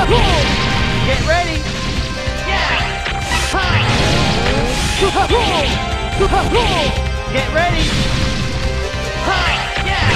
Get ready! Yeah! Hi! Get ready! Hi! Yeah!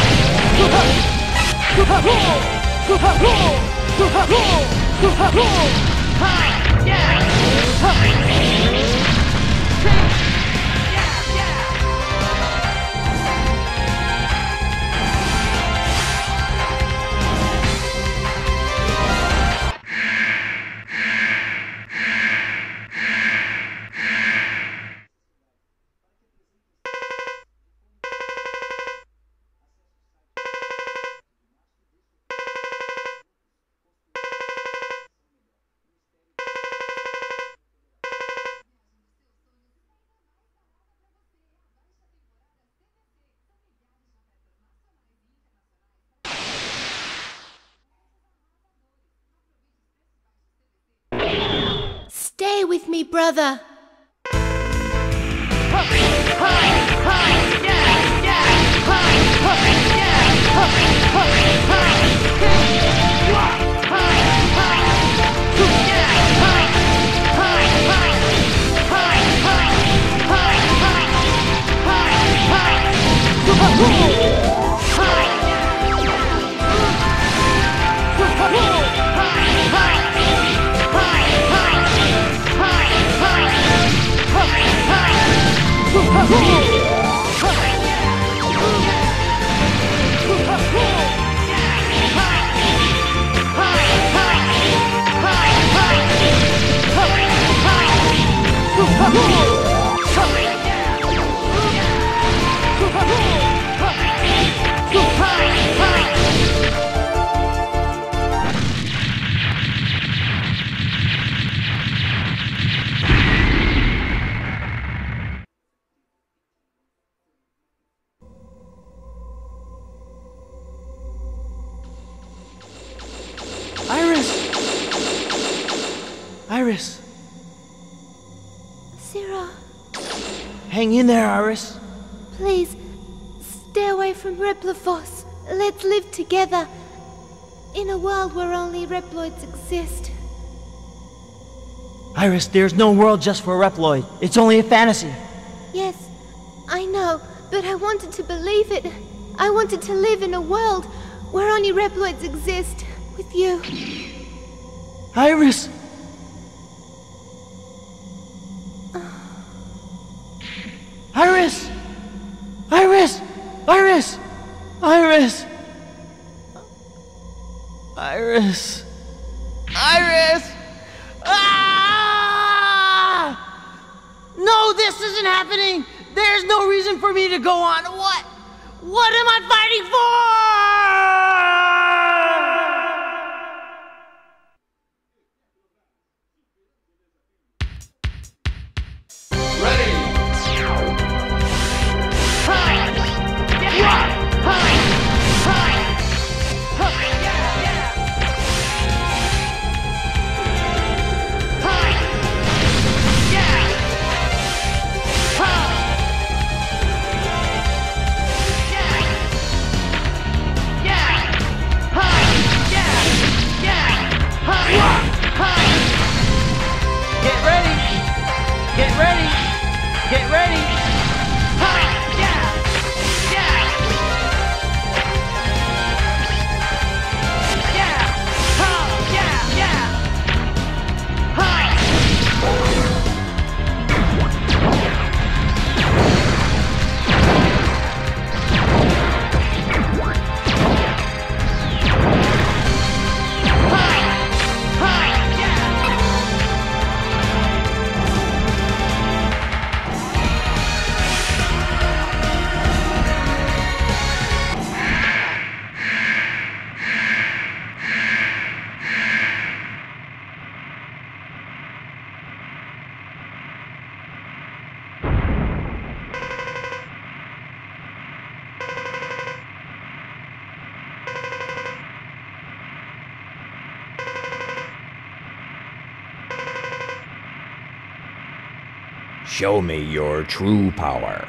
Stay with me, brother. Iris! Zero. Hang in there, Iris. Please, stay away from Repliforce. Let's live together in a world where only Reploids exist. Iris, there's no world just for a Reploid. It's only a fantasy. Yes, I know, but I wanted to believe it. I wanted to live in a world where only Reploids exist with you. Iris! Iris! Iris! Iris! Iris! Iris! Iris! Ah! No, this isn't happening! There's no reason for me to go on. What am I fighting for? Ready! Show me your true power.